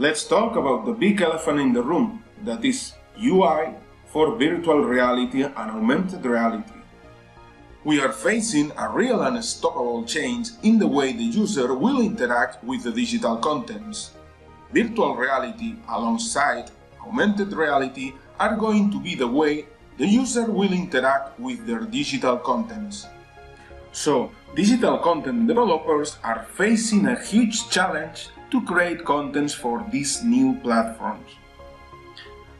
Let's talk about the big elephant in the room, that is UI for virtual reality and augmented reality. We are facing a real and unstoppable change in the way the user will interact with the digital contents. Virtual reality alongside augmented reality are going to be the way the user will interact with their digital contents. So, digital content developers are facing a huge challenge to create contents for these new platforms.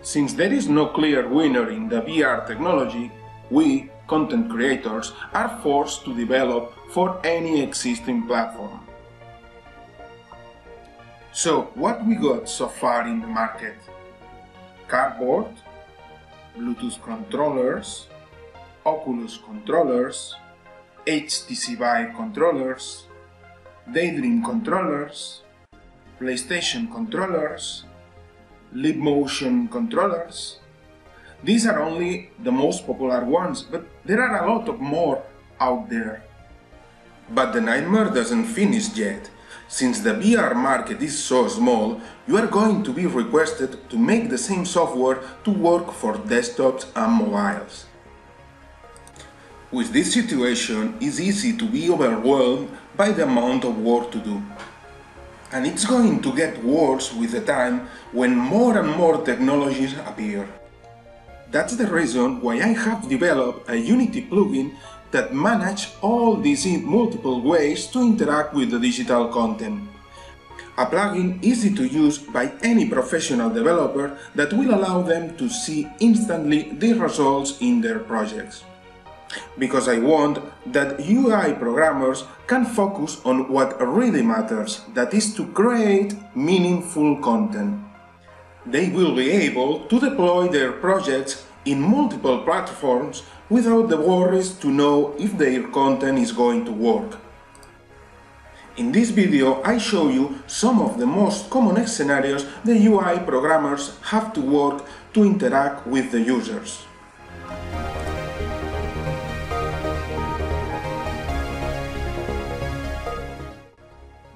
Since there is no clear winner in the VR technology, we, content creators, are forced to develop for any existing platform. So, what we got so far in the market? Cardboard, Bluetooth controllers, Oculus controllers, HTC Vive controllers, Daydream controllers, PlayStation controllers, Leap Motion controllers. These are only the most popular ones, but there are a lot of more out there. But the nightmare doesn't finish yet. Since the VR market is so small, you are going to be requested to make the same software to work for desktops and mobiles. With this situation, it's easy to be overwhelmed by the amount of work to do. And it's going to get worse with the time when more and more technologies appear. That's the reason why I have developed a Unity plugin that manages all these multiple ways to interact with the digital content. A plugin easy to use by any professional developer that will allow them to see instantly the results in their projects. Because I want that UI programmers can focus on what really matters, that is to create meaningful content. They will be able to deploy their projects in multiple platforms without the worries to know if their content is going to work. In this video, I show you some of the most common scenarios the UI programmers have to work to interact with the users.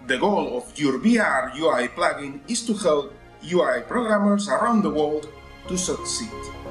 The goal of your VR UI plugin is to help UI programmers around the world to succeed.